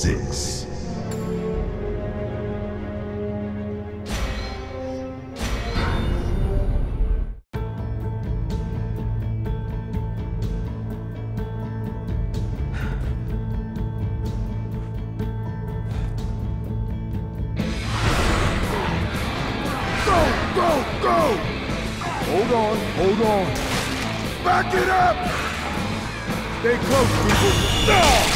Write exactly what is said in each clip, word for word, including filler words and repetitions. six. Go, go! Hold on, hold on. Back it up! Stay close, people. No!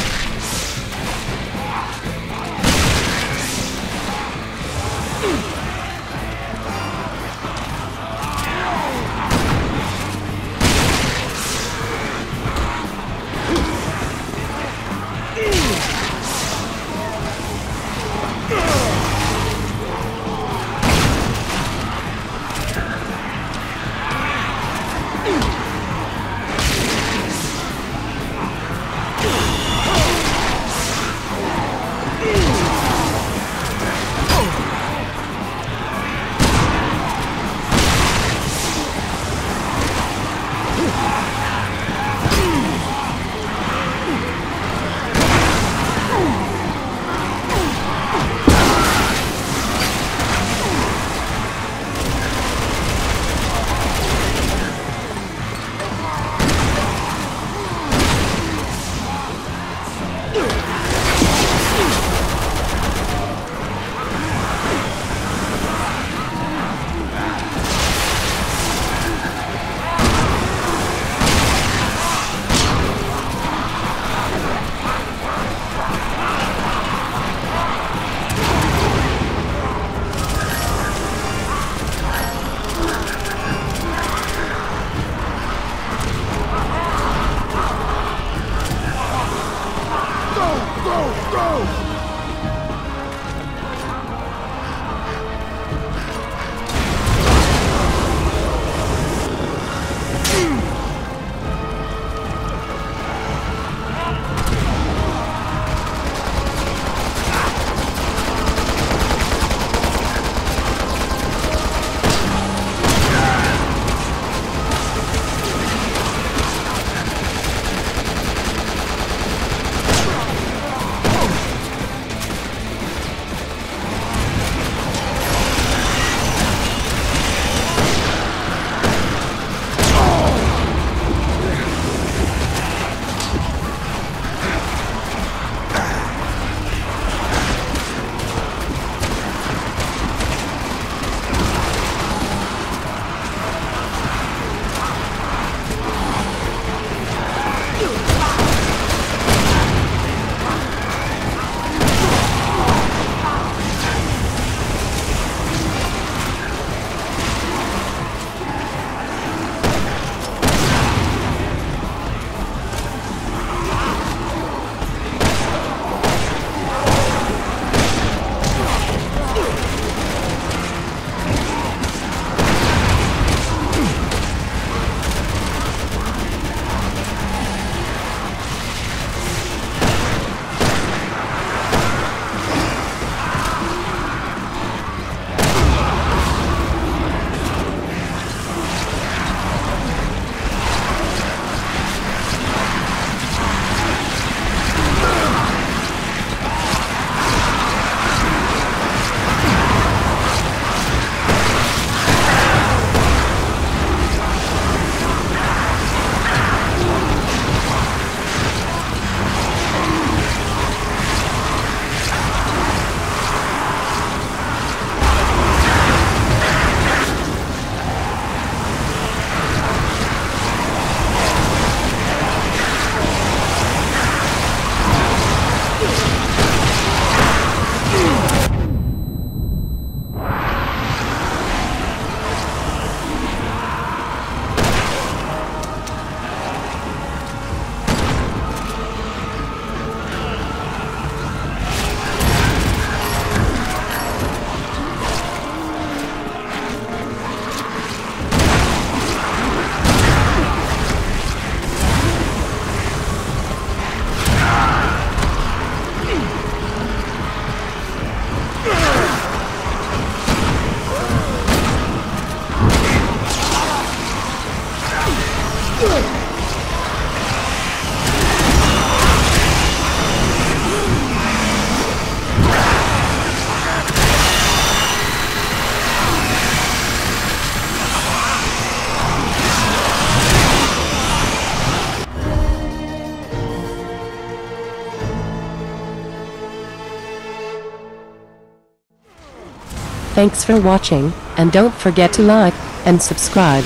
Thanks for watching, and don't forget to like and subscribe.